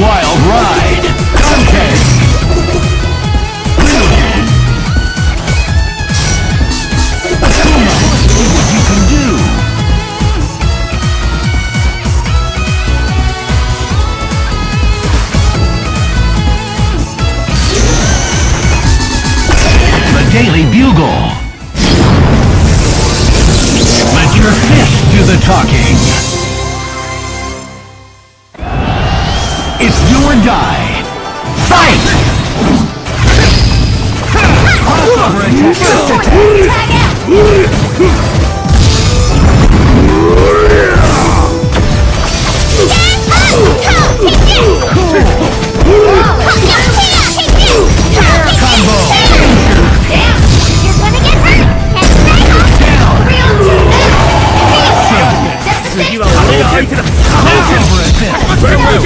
wild ride. Conquest. Daily Bugle. Let your fists do the talking. It's do or die. Fight! Crossover attack. First attack. Combo.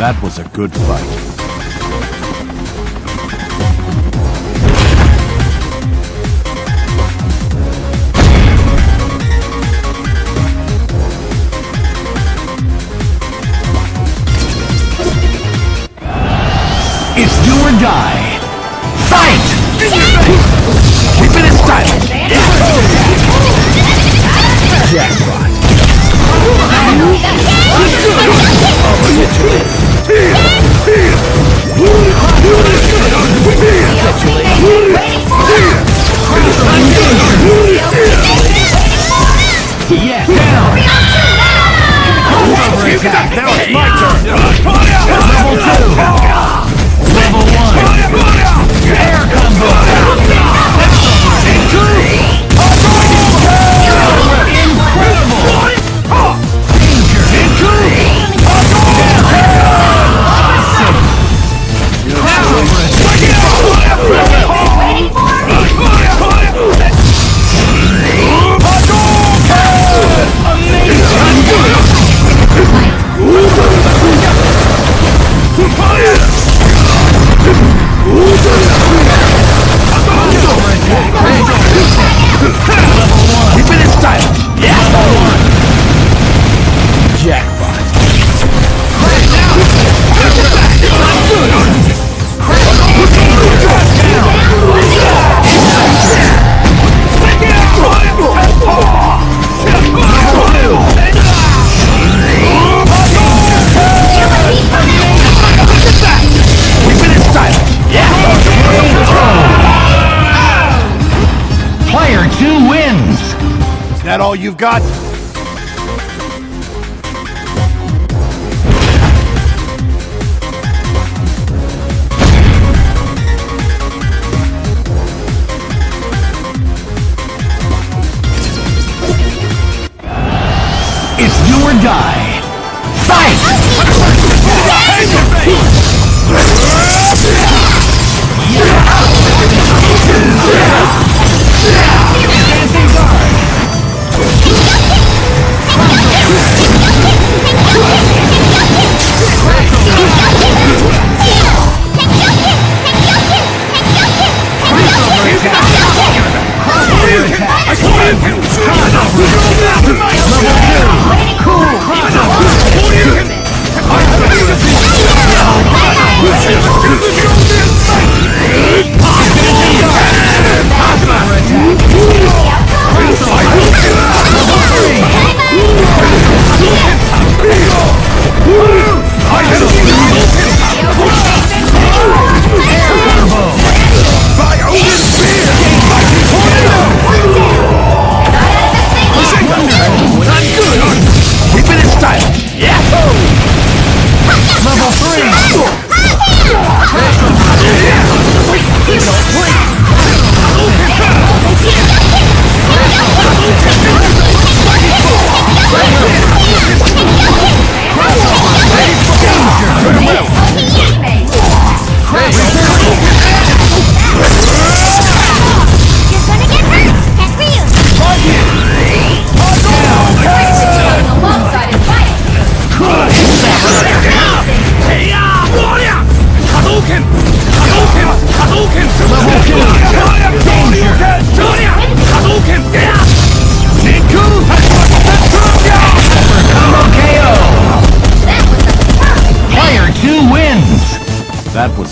That was a good fight. It's do or die. Fight! Keep it in style. Jackpot. Oh, yeah, down! Over attack! Now it's my turn! Level 2! Level 1! Air combo! Incredible! Danger! Down! Over attack! Is that all you've got? It's do or die. Fight! Dancing guard! Cool!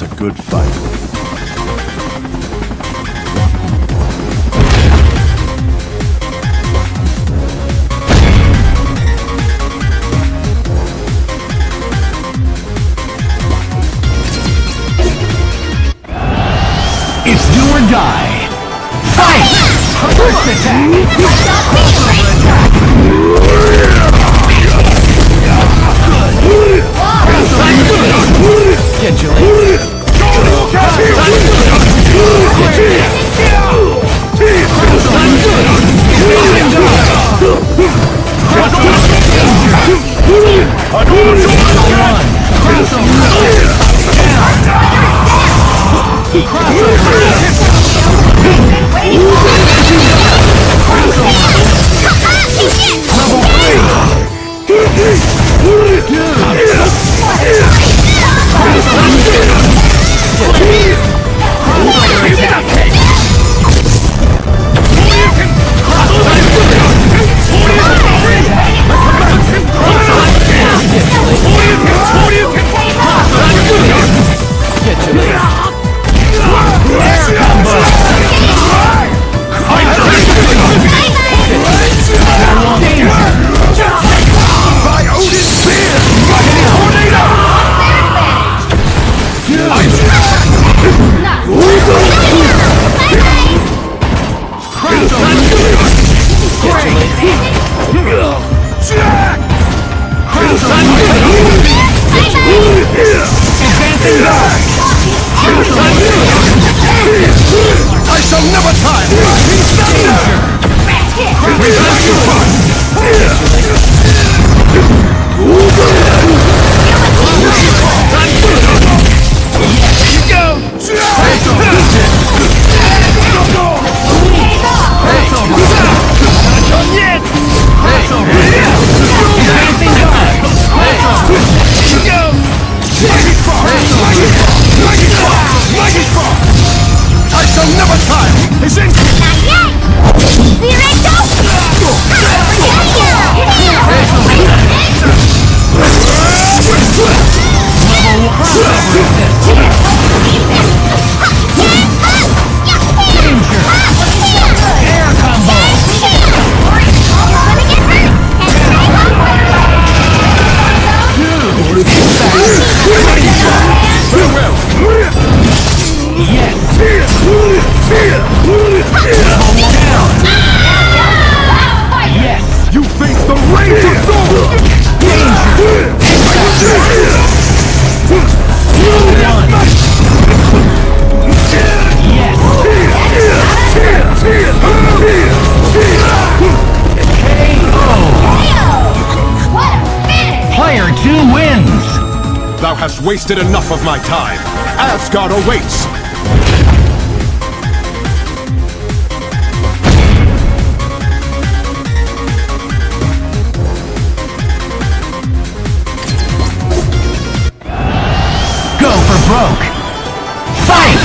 was a good fight. It's do or die. Fight! First attack! I shall never tire. Thou hast wasted enough of my time. Asgard awaits! Go for broke! Fight!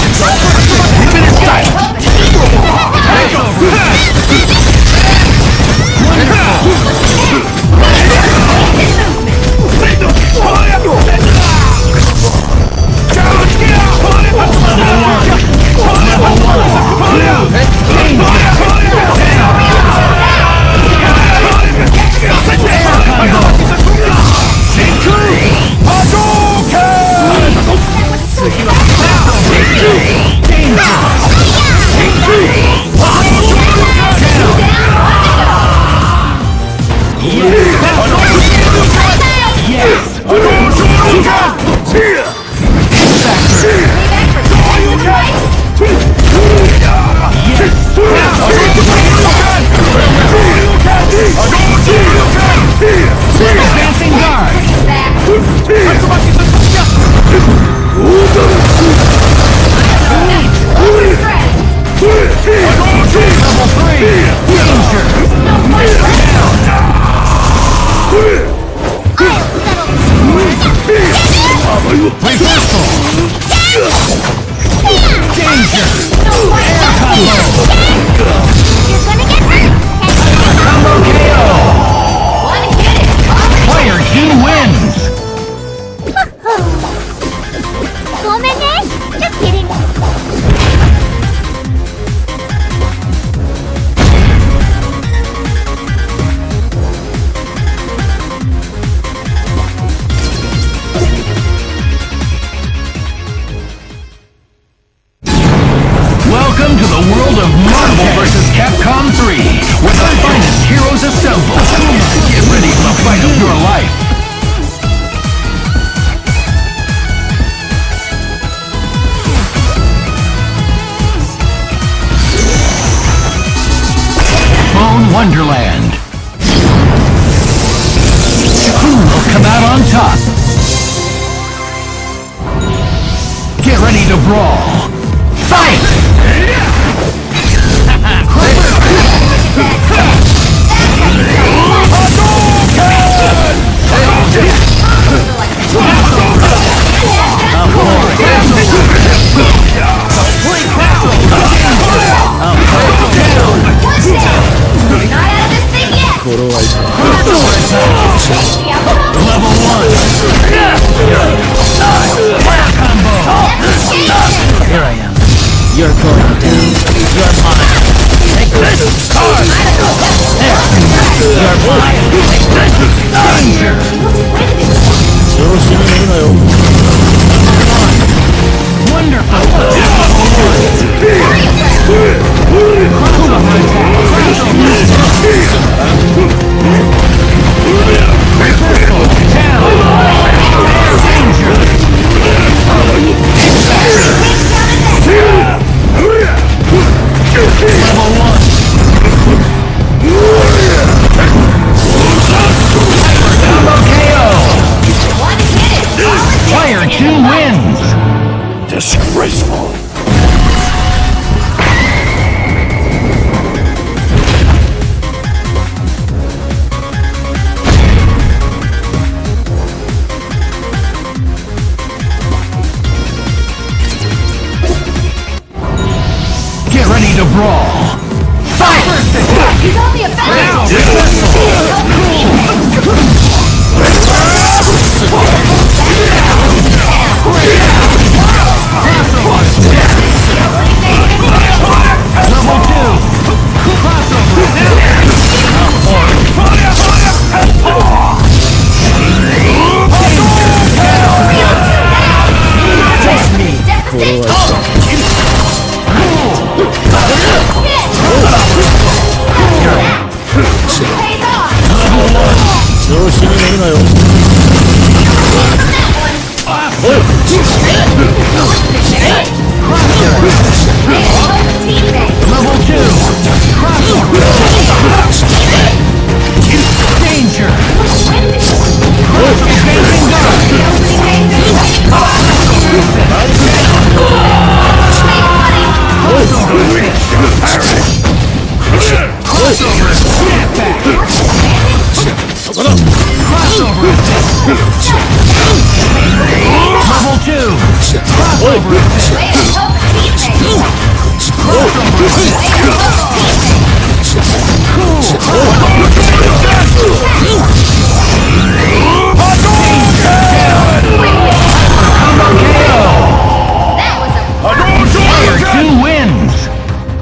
Contact. Get ready to brawl. You're going down. You're mine. Take this. Card. There. You're mine. Take this. Danger. Wonderful. Disgraceful. Get ready to brawl. Fight! He's only a battle.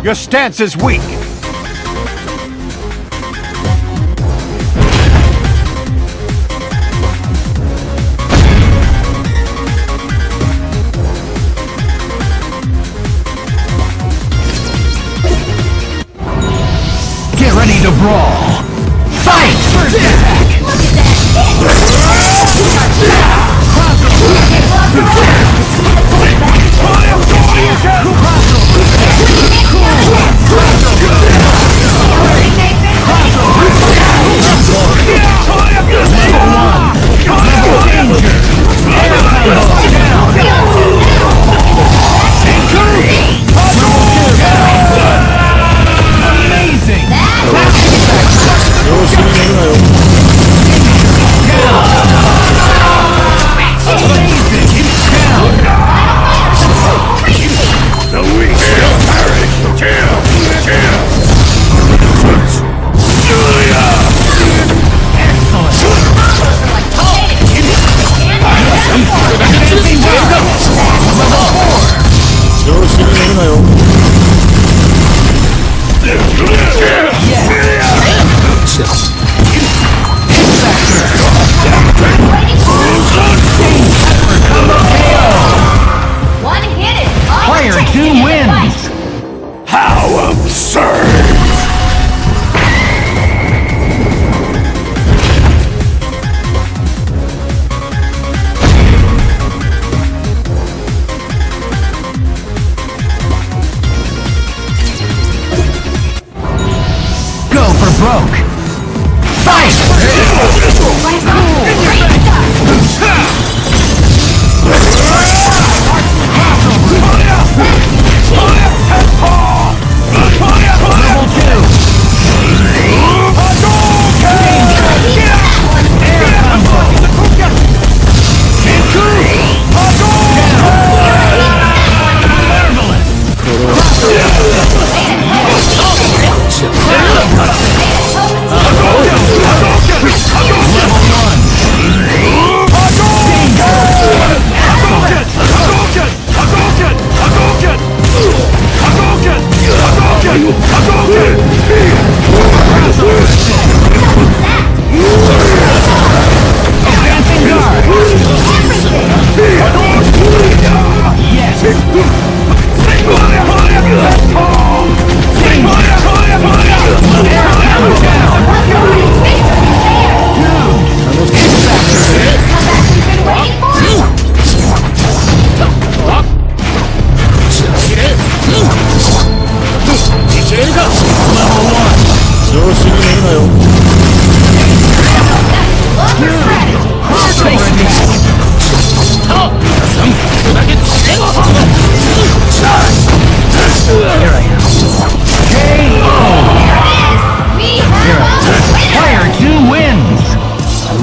Your stance is weak. Get ready to brawl. Fight! First attack! Look at that! Broke.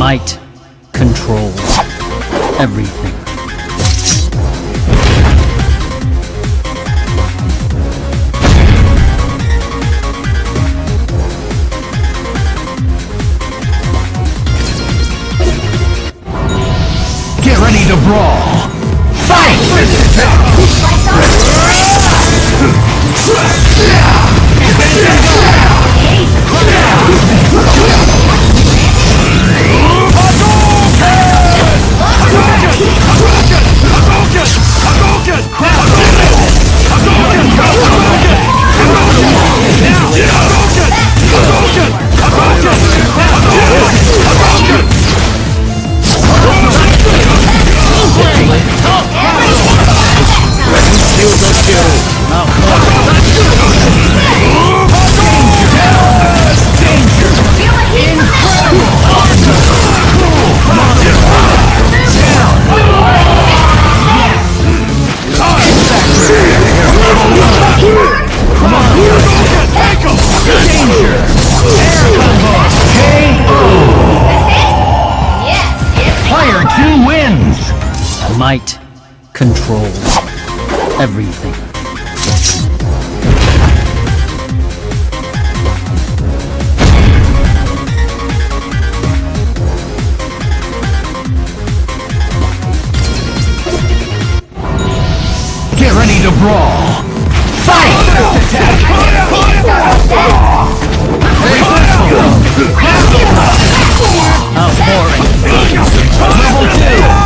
Light controls everything. Get ready to brawl! Fight! Might controls everything. Get ready to brawl! Fight! How boring. Level 2!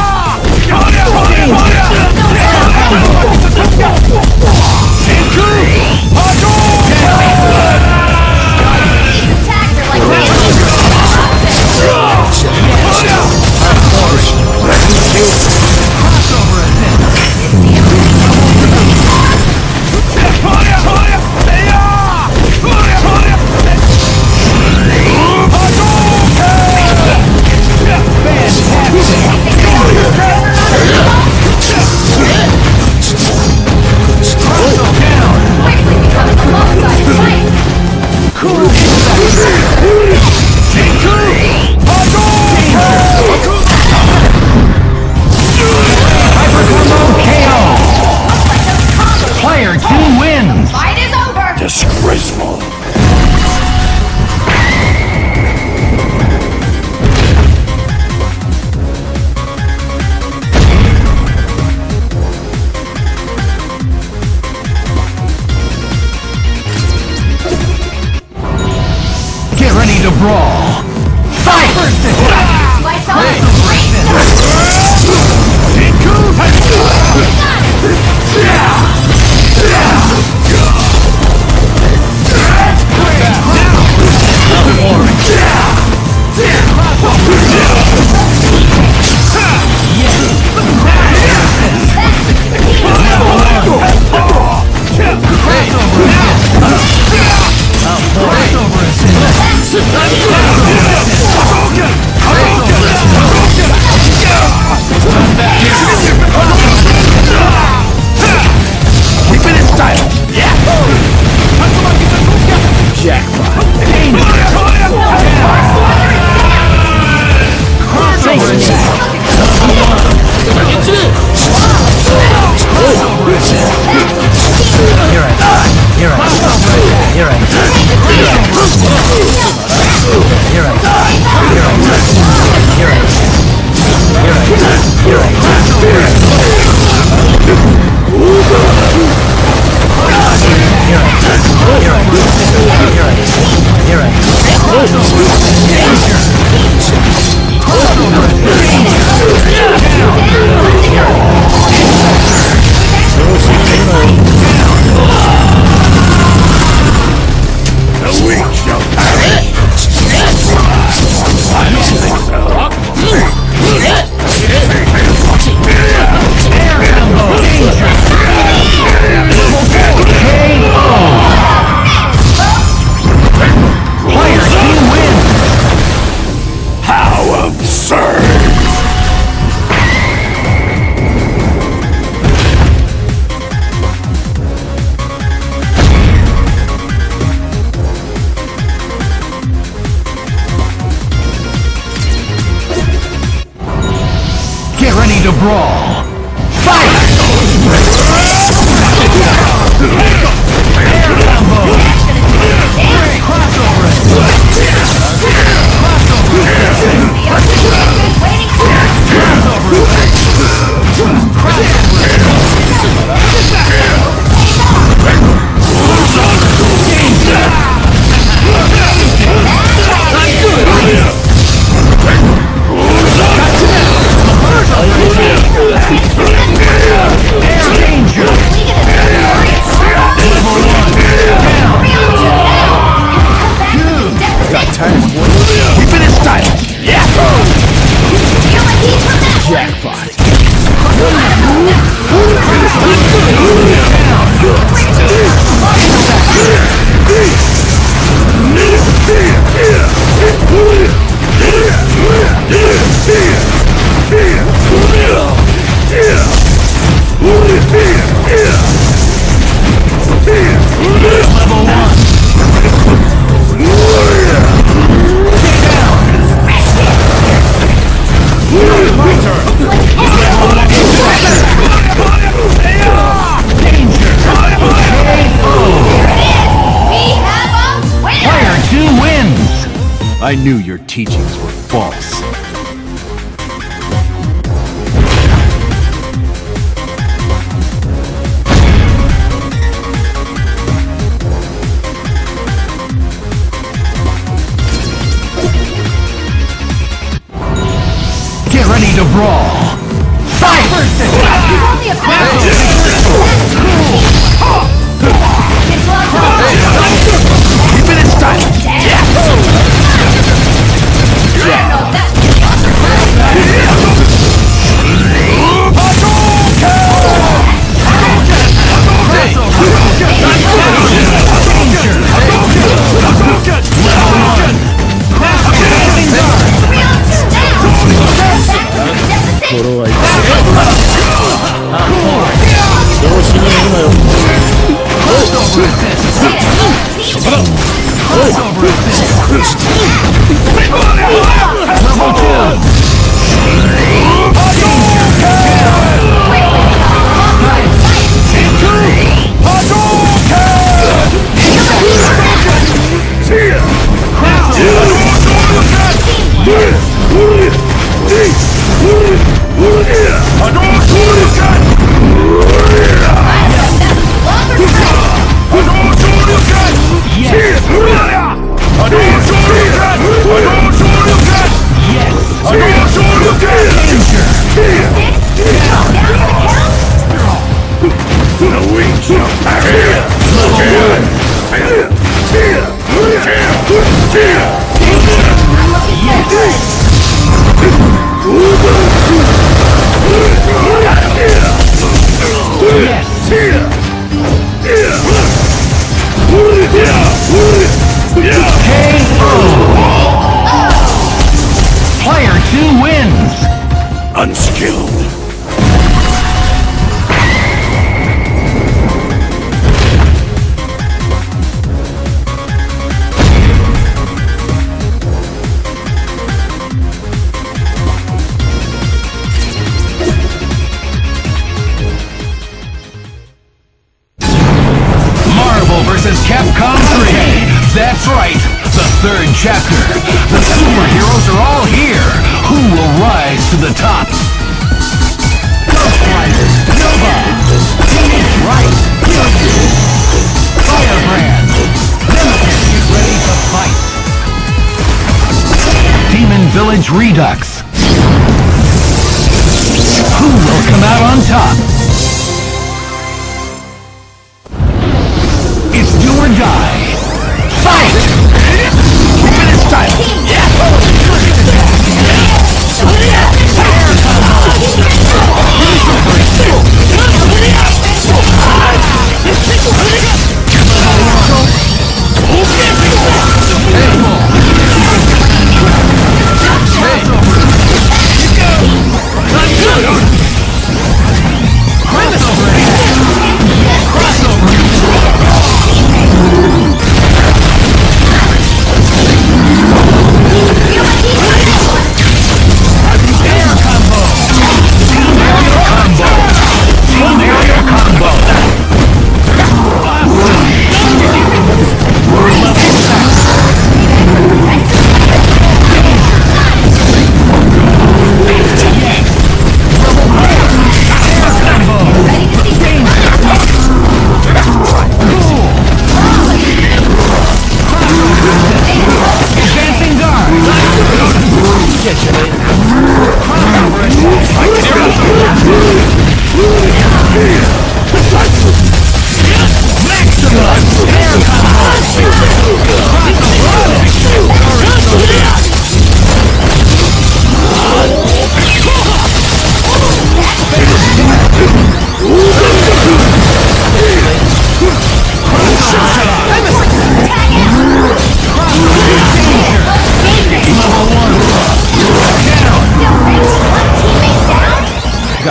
Disgraceful. Get ready to brawl. Fight! Yeah! to brawl. I knew your teachings were false. Get ready to brawl! Fight! Keep it in style! That's right, the third chapter. The superheroes are all here. Who will rise to the top? Ghostriders, Nova, Phoenix Wright, Firebrand, Nemesis, get ready to fight. Demon Village Redux. Who will come out on top? It's do or die.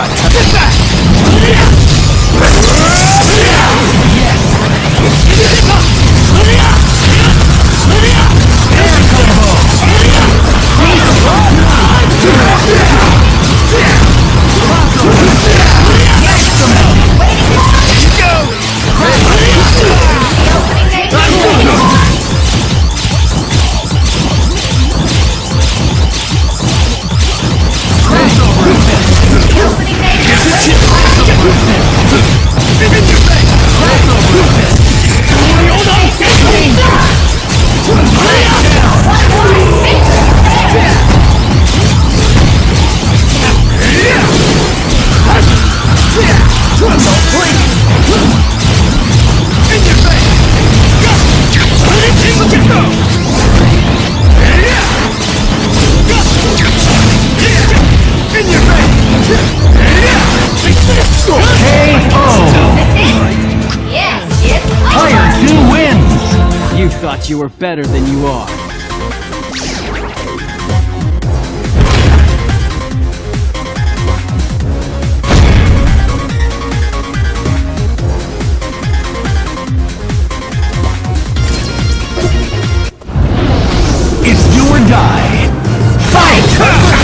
나타낸다. Thought you were better than you are. It's do or die. Fight!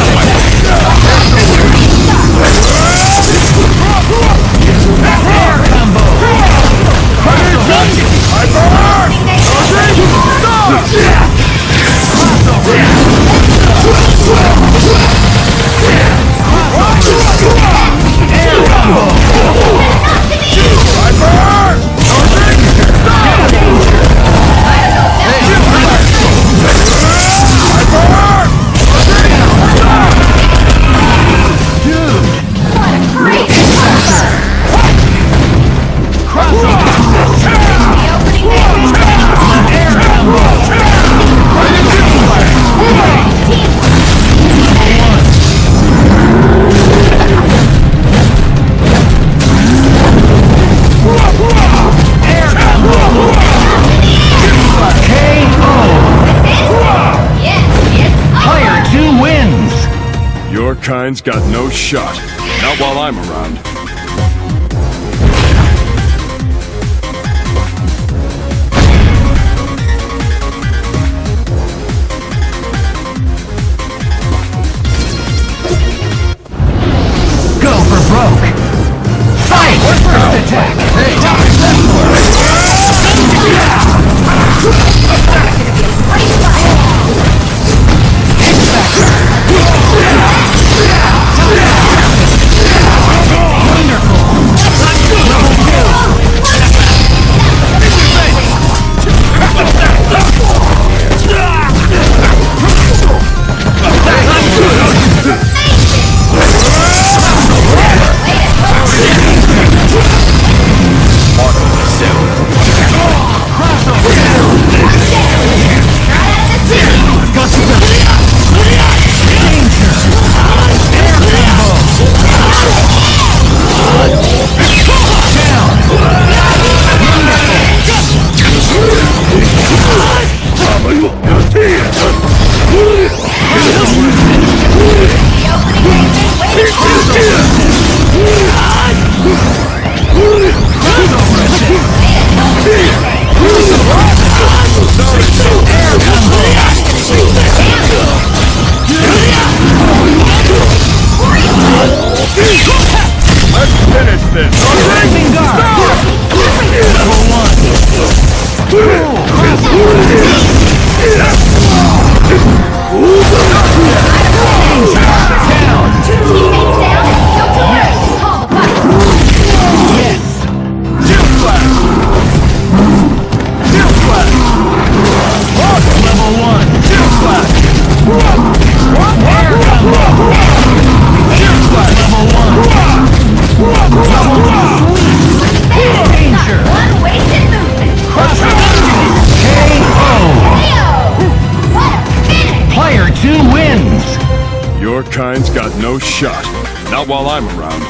Your kind's got no shot. Not while I'm around. Go for broke! Fight! First attack! Hey, Your kind's got no shot. Not while I'm around.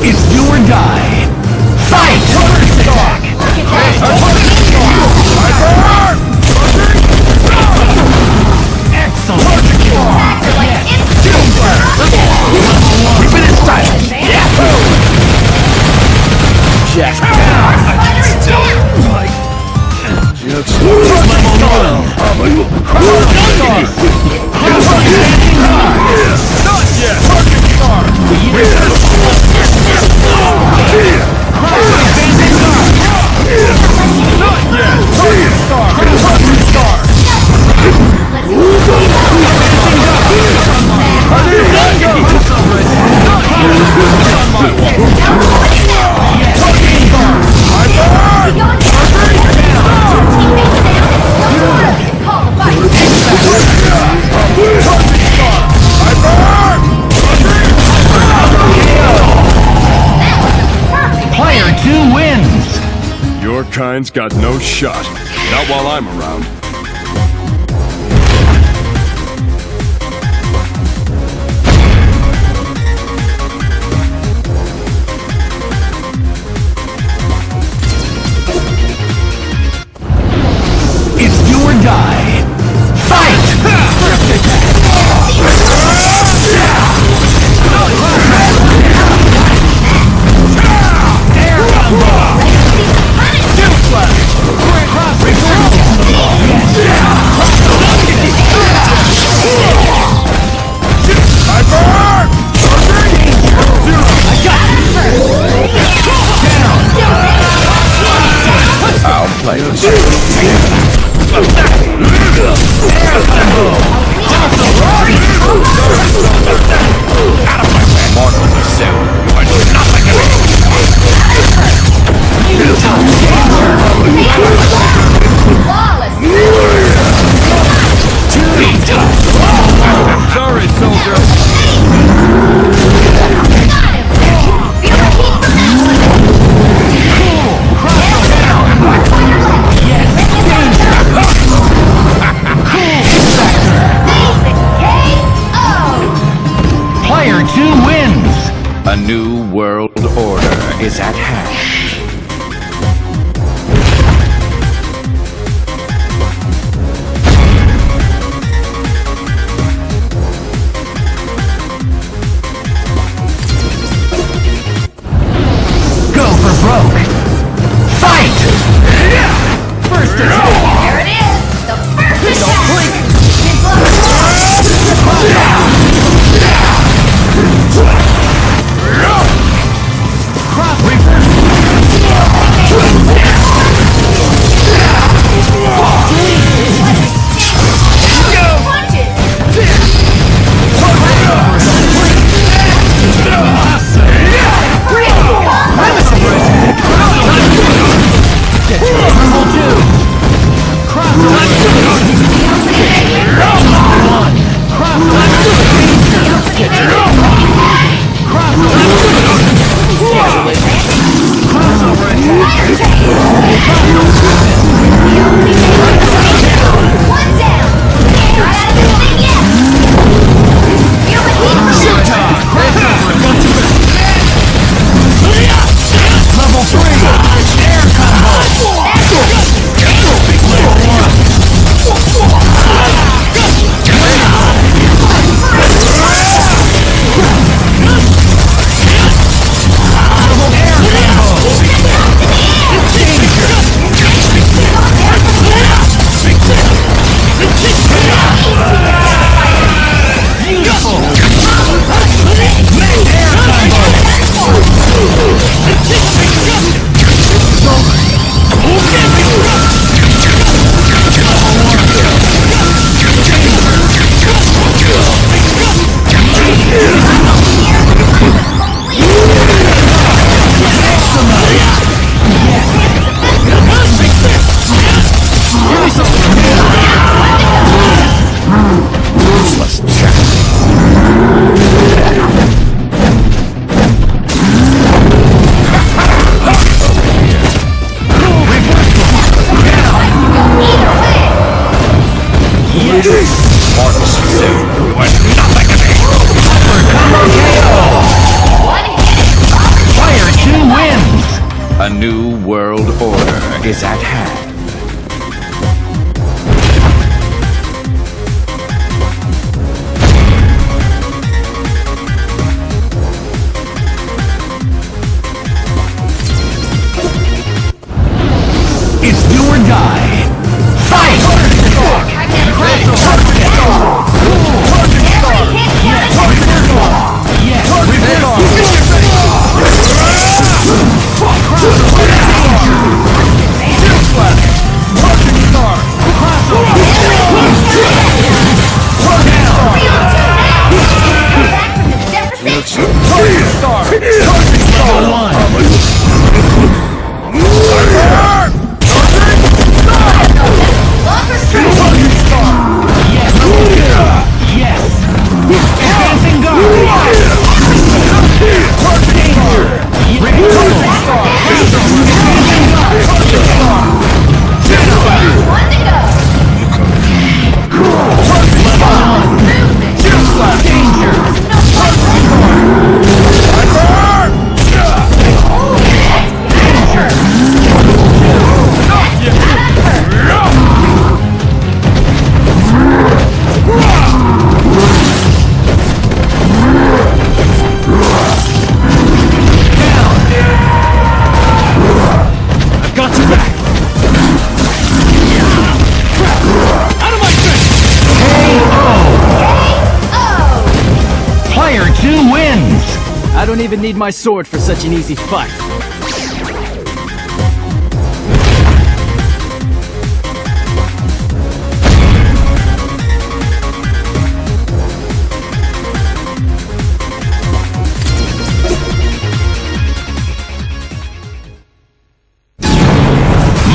It's do or die. man's got no shot. Not while I'm around. It's do or die. Fight! A new world order is at hand. Go for broke! Fight! First attack! Here it is! The first attack! A new world order is at hand. It's do or die. Fight! Yes! Fuck! Fuck! Fuck! Fuck! even need my sword for such an easy fight.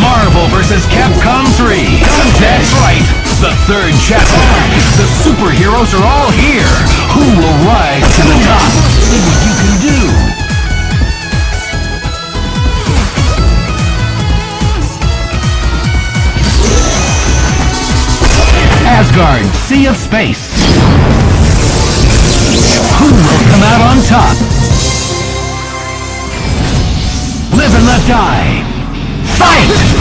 Marvel vs. Capcom 3. That's right. The third chapter. The superheroes are all here. Who will rise to the top? See what you can do. Asgard, Sea of Space. Who will come out on top? Live and let die. Fight!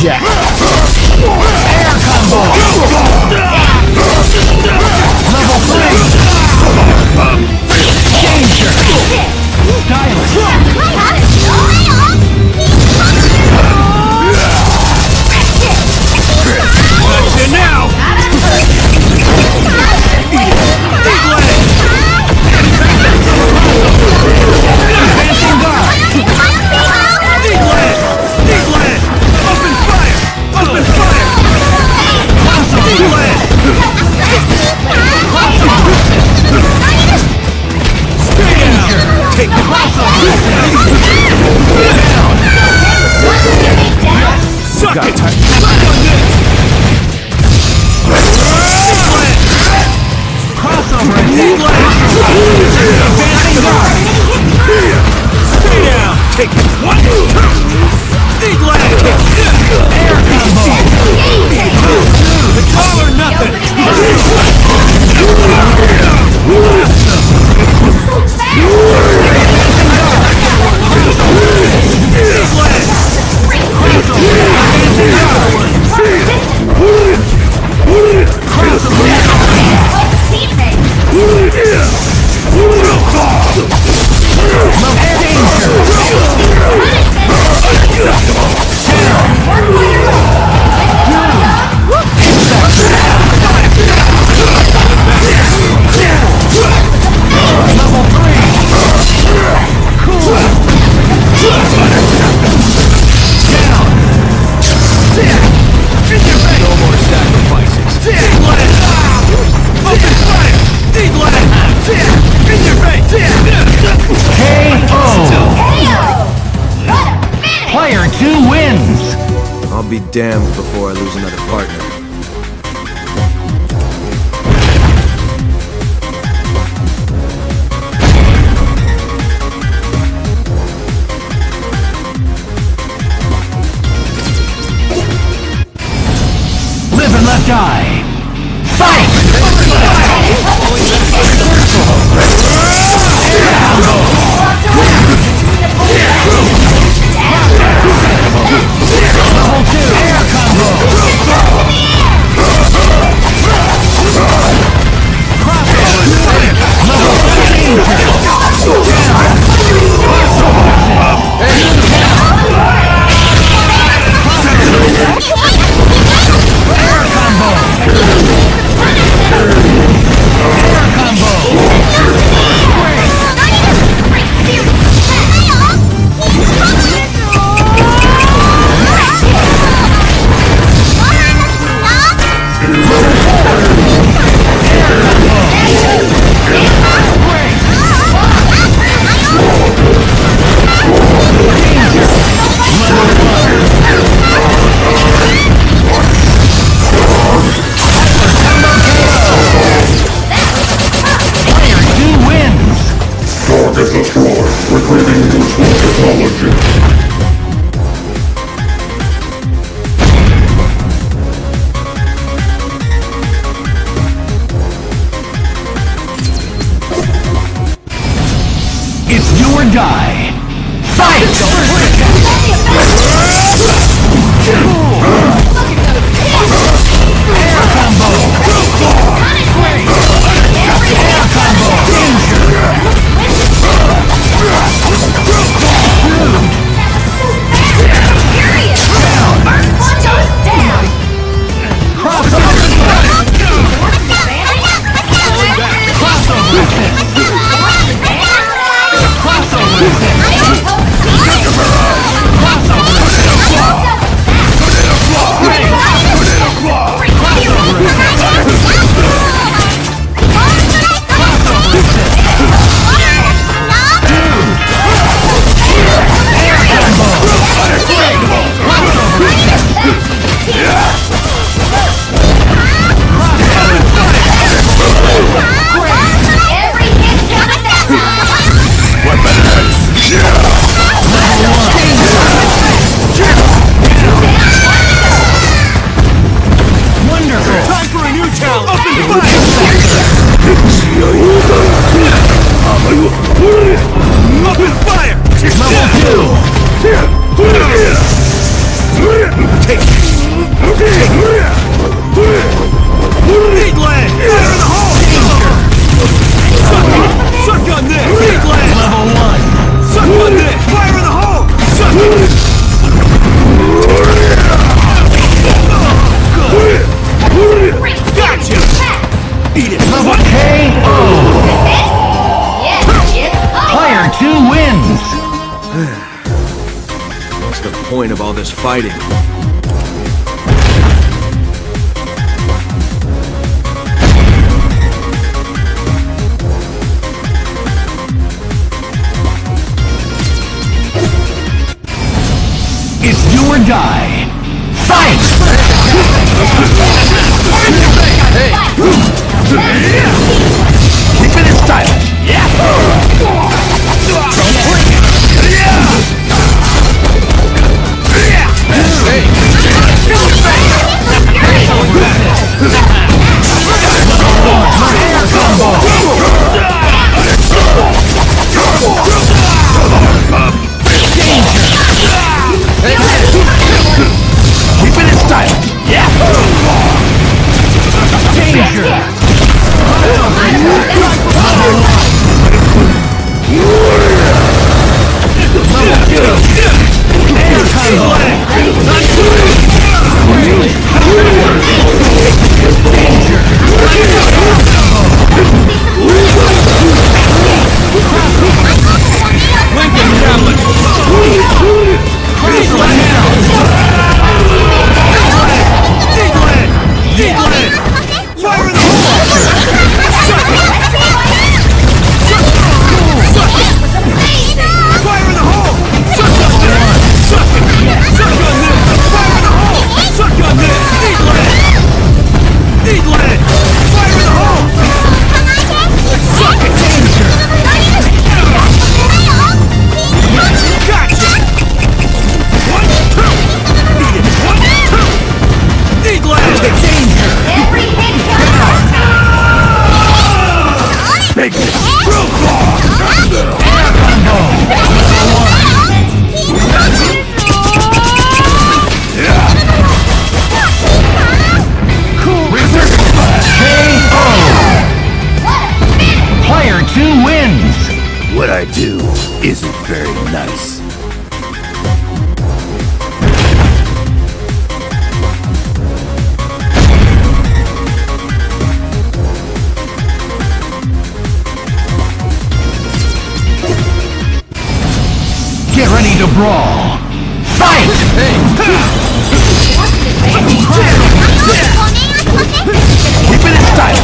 Jack. Air combo. Level 3. Danger. Stylish. Watch it now. I'll be damned before I lose another partner. Live and let die. Fight! It's do or die. Fight! Air combo! Air combo! Down! Crossover! Crossover! Point of all this fighting. It's do or die. Fight! Hey. Keep it in style. Yeah. Isn't very nice. Get ready to brawl. Fight! Keep it in style.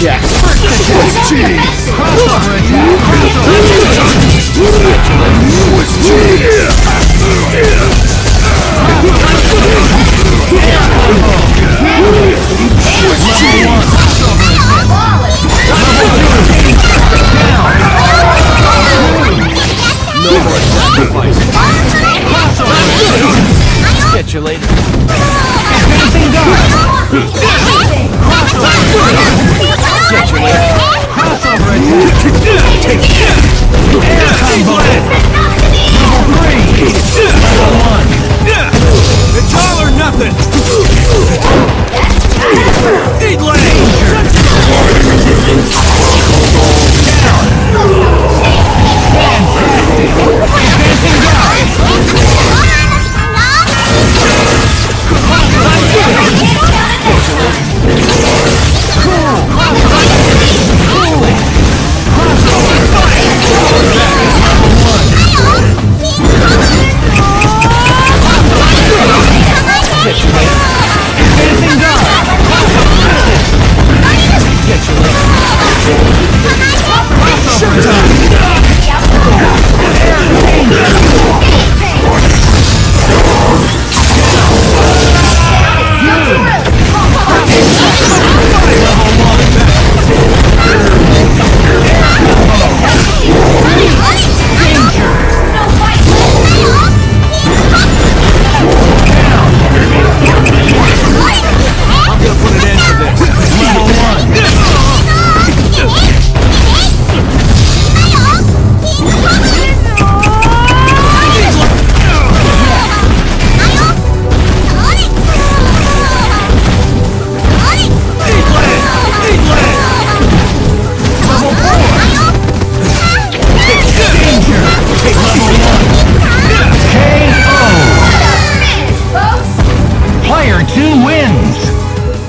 Yeah. Catch you later. Catch you later. Crossover attack!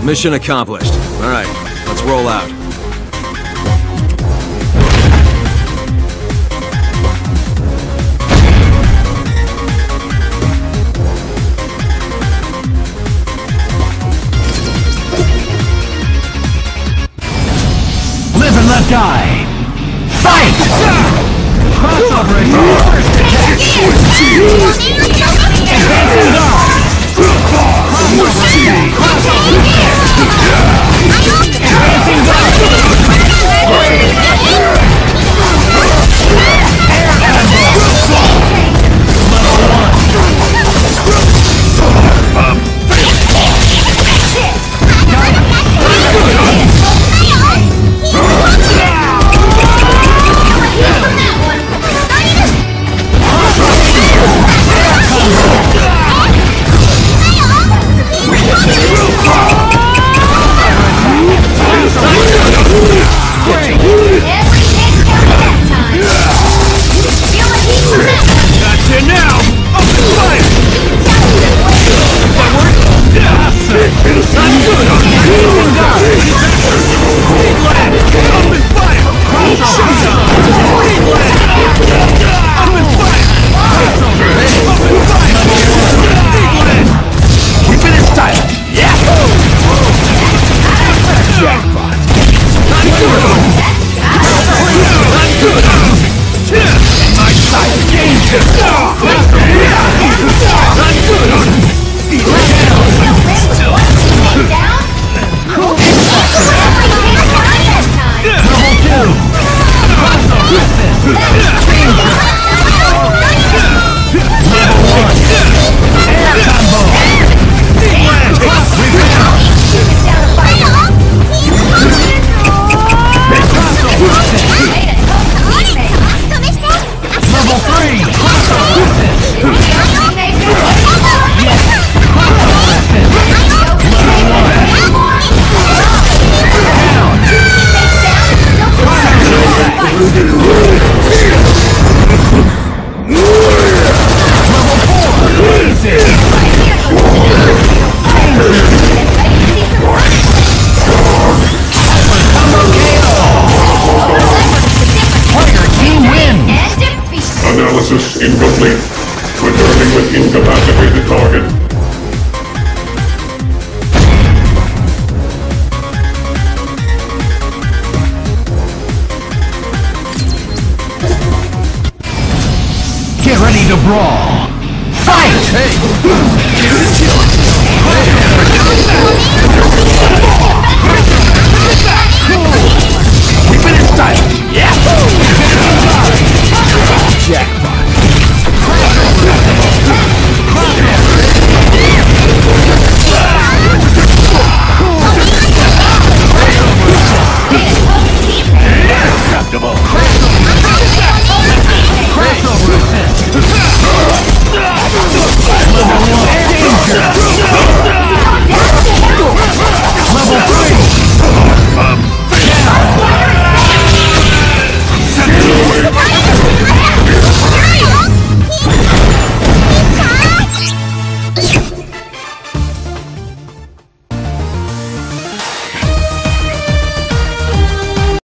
Mission accomplished. All right, let's roll out. Live and let die. Fight! Crossover attack! Incomplete. Returning with incapacitated target. Get ready to brawl. Fight! Hey!